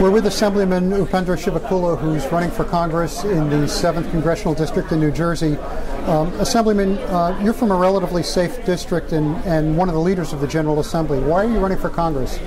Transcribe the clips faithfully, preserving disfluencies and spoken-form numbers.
We're with Assemblyman Upendra Chivukula, who's running for Congress in the seventh Congressional District in New Jersey. Um, Assemblyman, uh, you're from a relatively safe district and, and one of the leaders of the General Assembly. Why are you running for Congress?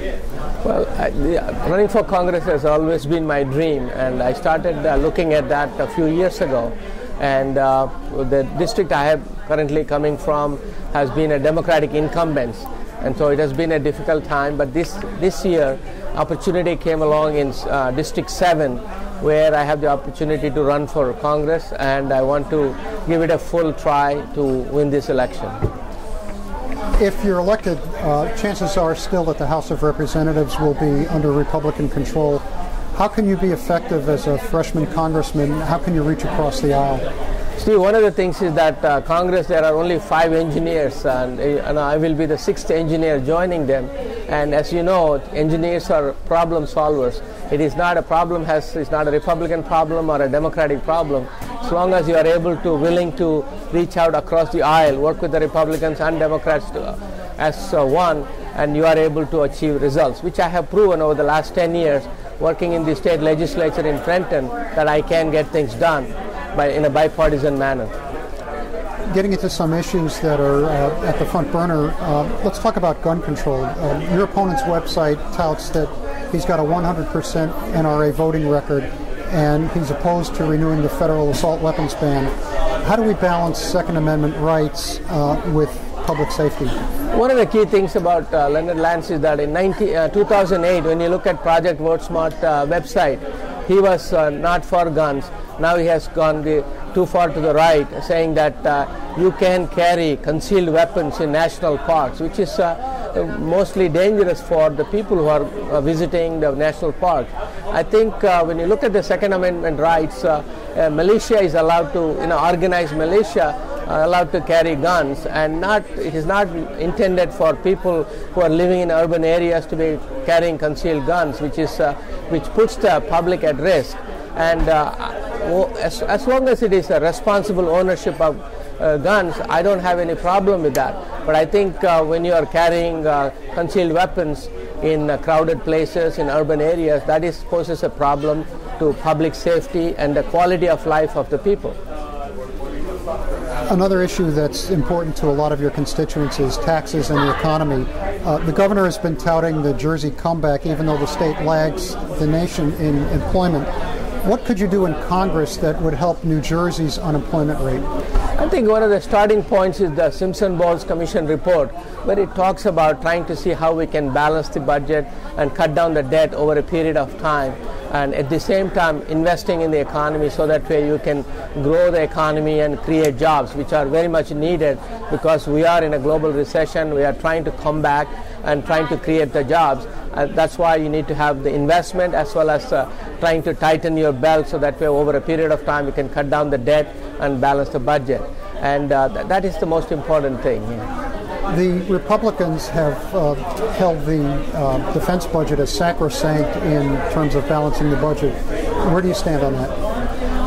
Well, I, yeah, running for Congress has always been my dream, and I started uh, looking at that a few years ago. And uh, the district I am currently coming from has been a Democratic incumbent, and so it has been a difficult time. But this this year, opportunity came along in uh, District seven, where I have the opportunity to run for Congress, and I want to give it a full try to win this election. If you're elected, uh, chances are still that the House of Representatives will be under Republican control. How can you be effective as a freshman congressman? How can you reach across the aisle? Steve, one of the things is that uh, Congress, there are only five engineers, and, and I will be the sixth engineer joining them. And as you know, engineers are problem solvers. It is not a problem, has, it's not a Republican problem or a Democratic problem. As long as you are able to, willing to reach out across the aisle, work with the Republicans and Democrats to, uh, as uh, one, and you are able to achieve results, which I have proven over the last ten years working in the state legislature in Trenton, that I can get things done by, in a bipartisan manner. Getting into some issues that are uh, at the front burner, uh, let's talk about gun control. Um, your opponent's website touts that he's got a one hundred percent N R A voting record and he's opposed to renewing the federal assault weapons ban. How do we balance Second Amendment rights uh, with public safety? One of the key things about uh, Leonard Lance is that in nineteen, uh, two thousand eight, when you look at Project WorldSmart uh, website, he was uh, not for guns. Now he has gone the, too far to the right, saying that uh, you can carry concealed weapons in national parks, which is uh, mostly dangerous for the people who are uh, visiting the national park. I think uh, when you look at the Second Amendment rights, uh, uh, militia is allowed to, you know, organized militia are allowed to carry guns, and not it is not intended for people who are living in urban areas to be carrying concealed guns, which is uh, which puts the public at risk. And uh, as, as long as it is a responsible ownership of uh, guns, I don't have any problem with that. But I think uh, when you are carrying uh, concealed weapons in uh, crowded places, in urban areas, that is poses a problem to public safety and the quality of life of the people. Another issue that's important to a lot of your constituents is taxes and the economy. Uh, the governor has been touting the Jersey comeback, even though the state lags the nation in employment. What could you do in Congress that would help New Jersey's unemployment rate? I think one of the starting points is the Simpson-Bowles Commission report, where it talks about trying to see how we can balance the budget and cut down the debt over a period of time, and at the same time investing in the economy so that way you can grow the economy and create jobs, which are very much needed because we are in a global recession. We are trying to come back and trying to create the jobs. Uh, that's why you need to have the investment as well as uh, trying to tighten your belt so that way over a period of time you can cut down the debt and balance the budget. And uh, th that is the most important thing. The Republicans have uh, held the uh, defense budget as sacrosanct in terms of balancing the budget. Where do you stand on that?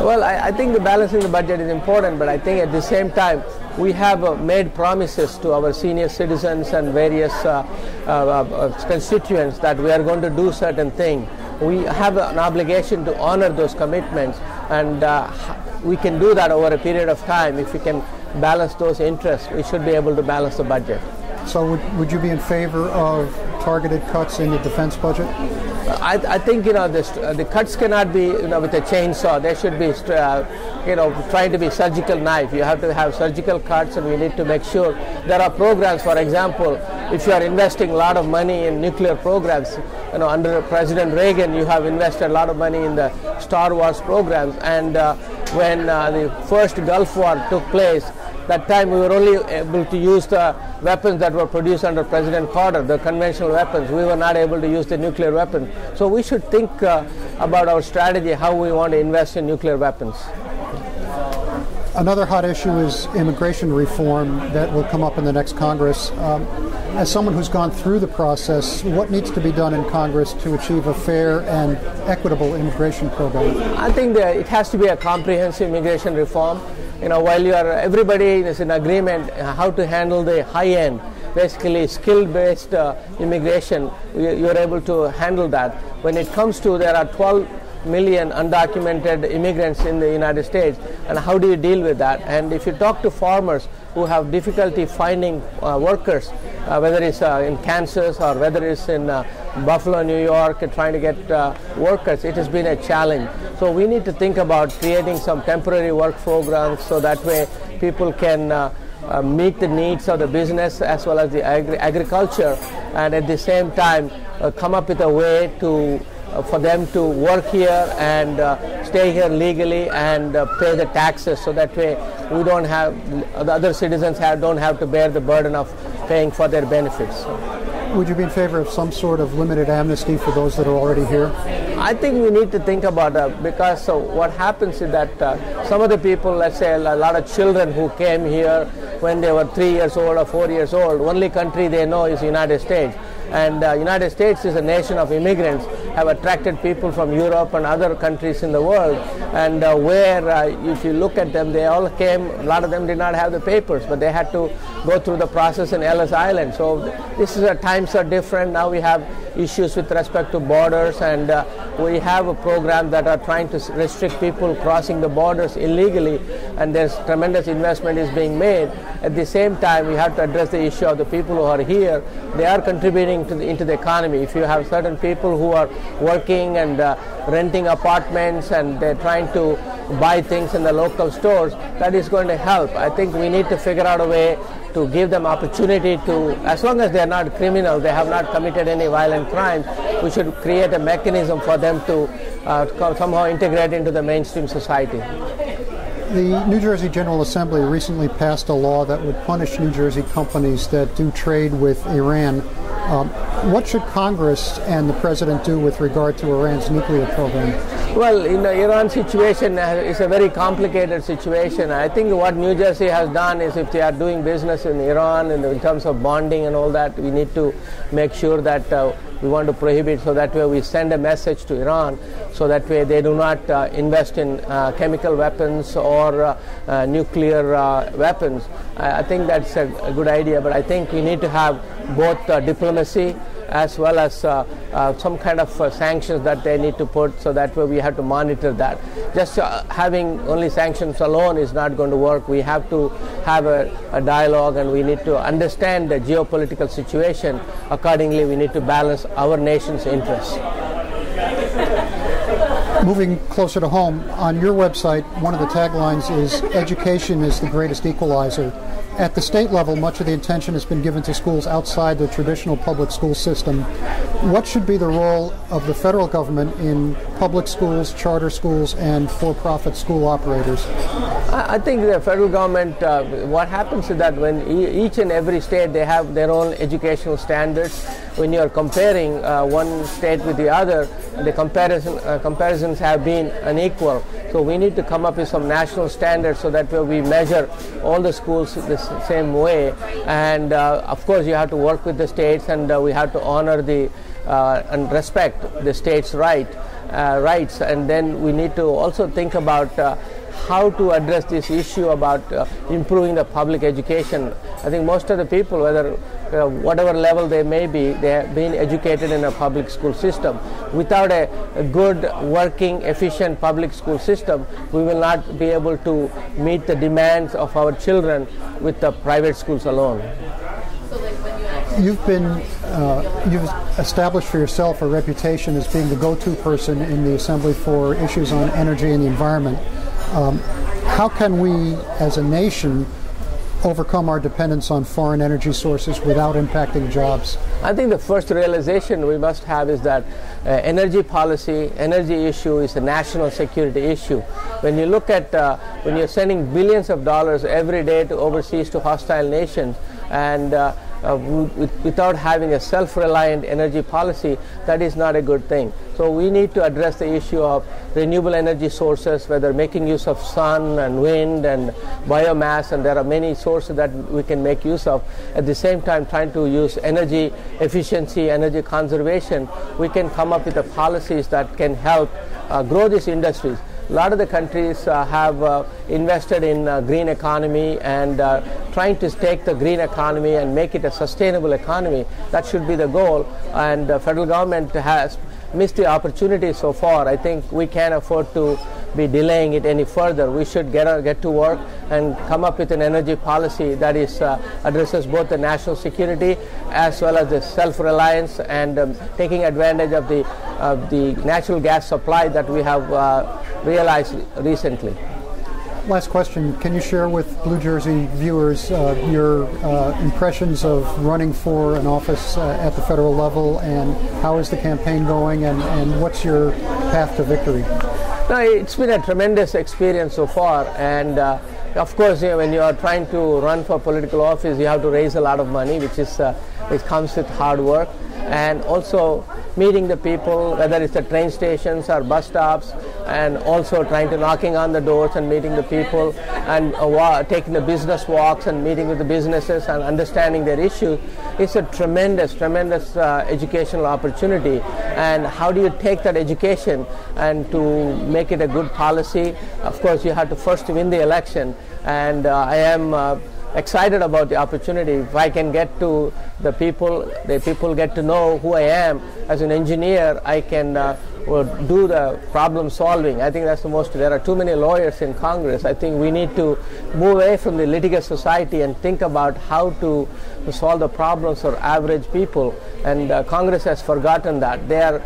Well, I, I think the balancing the budget is important, but I think at the same time we have uh, made promises to our senior citizens and various uh, uh, uh, constituents that we are going to do certain things. We have an obligation to honor those commitments, and uh, we can do that over a period of time. If we can balance those interests, we should be able to balance the budget. So would, would you be in favor of targeted cuts in the defense budget? I, I think, you know, this, uh, the cuts cannot be, you know, with a chainsaw. They should be, uh, you know, trying to be surgical knife. You have to have surgical cuts, and we need to make sure there are programs. For example, if you are investing a lot of money in nuclear programs, you know, under President Reagan, you have invested a lot of money in the Star Wars programs. And uh, when uh, the first Gulf War took place, that time we were only able to use the weapons that were produced under President Carter, the conventional weapons. We were not able to use the nuclear weapons. So we should think uh, about our strategy, how we want to invest in nuclear weapons. Another hot issue is immigration reform that will come up in the next Congress. Um, as someone who's gone through the process, what needs to be done in Congress to achieve a fair and equitable immigration program? I think that it has to be a comprehensive immigration reform. You know, while you are, everybody is in agreement how to handle the high end, basically skill-based uh, immigration, you're able to handle that. When it comes to, there are twelve million undocumented immigrants in the United States, and how do you deal with that? And if you talk to farmers who have difficulty finding uh, workers, uh, whether it's uh, in Kansas or whether it's in uh, Buffalo, New York, uh, trying to get uh, workers, it has been a challenge. So we need to think about creating some temporary work programs so that way people can uh, Uh, meet the needs of the business as well as the agri agriculture, and at the same time uh, come up with a way to uh, for them to work here and uh, stay here legally and uh, pay the taxes, so that way we don't have the other citizens have don't have to bear the burden of paying for their benefits. Would you be in favor of some sort of limited amnesty for those that are already here? I think we need to think about that, because uh, what happens is that uh, some of the people, let's say a lot of children who came here when they were three years old or four years old, only country they know is the United States. And the uh, United States is a nation of immigrants, have attracted people from Europe and other countries in the world, and uh, where uh, if you look at them, they all came, a lot of them did not have the papers, but they had to go through the process in Ellis Island. So this is a, times are different, now we have issues with respect to borders, and uh, we have a program that are trying to restrict people crossing the borders illegally, and there's tremendous investment is being made. At the same time, we have to address the issue of the people who are here. They are contributing To the, into the economy. If you have certain people who are working and uh, renting apartments and they're trying to buy things in the local stores, that is going to help. I think we need to figure out a way to give them opportunity to, as long as they're not criminals, they have not committed any violent crimes, we should create a mechanism for them to uh, somehow integrate into the mainstream society. The New Jersey General Assembly recently passed a law that would punish New Jersey companies that do trade with Iran. Um, what should Congress and the President do with regard to Iran's nuclear program? Well, you know, Iran's situation is a very complicated situation. I think what New Jersey has done is, if they are doing business in Iran and in terms of bonding and all that, we need to make sure that uh, we want to prohibit, so that way we send a message to Iran, so that way they do not uh, invest in uh, chemical weapons or uh, uh, nuclear uh, weapons. I, I think that's a, a good idea, but I think we need to have both uh, diplomacy as well as uh, uh, some kind of uh, sanctions that they need to put, so that way we have to monitor that. Just uh, having only sanctions alone is not going to work. We have to have a, a dialogue, and we need to understand the geopolitical situation. Accordingly, we need to balance our nation's interests. Moving closer to home, on your website, one of the taglines is "Education is the greatest equalizer." At the state level, much of the attention has been given to schools outside the traditional public school system. What should be the role of the federal government in public schools, charter schools, and for-profit school operators? I think the federal government, uh, what happens is that when e each and every state, they have their own educational standards. When you are comparing uh, one state with the other, the comparison, uh, comparisons have been unequal. So we need to come up with some national standards, so that we measure all the schools the same way. And uh, of course, you have to work with the states, and uh, we have to honor the uh, and respect the states' right uh, rights. And then we need to also think about Uh, how to address this issue about uh, improving the public education. I think most of the people, whether uh, whatever level they may be, they have been educated in a public school system. Without a, a good, working, efficient public school system, we will not be able to meet the demands of our children with the private schools alone. You've been, uh, you've established for yourself a reputation as being the go-to person in the Assembly for issues on energy and the environment. Um, how can we, as a nation, overcome our dependence on foreign energy sources without impacting jobs? I think the first realization we must have is that uh, energy policy, energy issue is a national security issue. When you look at, uh, when you're sending billions of dollars every day to overseas to hostile nations, and uh, Uh, without having a self-reliant energy policy, that is not a good thing. So we need to address the issue of renewable energy sources, whether making use of sun and wind and biomass, and there are many sources that we can make use of. At the same time, trying to use energy efficiency, energy conservation, we can come up with the policies that can help uh, grow these industries. a lot of the countries uh, have uh, invested in uh, green economy and uh, trying to take the green economy and make it a sustainable economy. That should be the goal, and the federal government has missed the opportunity so far. I think we can't afford to be delaying it any further. We should get uh, get to work and come up with an energy policy that is uh, addresses both the national security as well as the self-reliance, and um, taking advantage of the of the natural gas supply that we have uh, realized recently. Last question: can you share with Blue Jersey viewers uh, your uh, impressions of running for an office uh, at the federal level, and how is the campaign going, and, and what's your path to victory? No, it's been a tremendous experience so far, and uh, of course, you know, when you are trying to run for political office, you have to raise a lot of money, which is uh, which comes with hard work, and also meeting the people, whether it's the train stations or bus stops, and also trying to knocking on the doors and meeting the people, and uh, taking the business walks and meeting with the businesses and understanding their issues. It's a tremendous, tremendous uh, educational opportunity, and how do you take that education and to make it a good policy? Of course, you have to first win the election, and uh, I am uh, excited about the opportunity. If I can get to the people, the people get to know who I am as an engineer, I can uh, do the problem solving. I think that's the most, there are too many lawyers in Congress. I think we need to move away from the litigious society and think about how to solve the problems for average people, and uh, Congress has forgotten that. They are,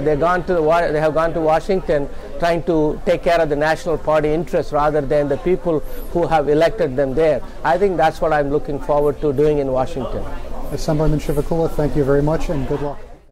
they're gone to the, they have gone to Washington trying to take care of the national party interests rather than the people who have elected them there. I think that's what I'm looking forward to doing in Washington. Assemblyman Chivukula, thank you very much and good luck.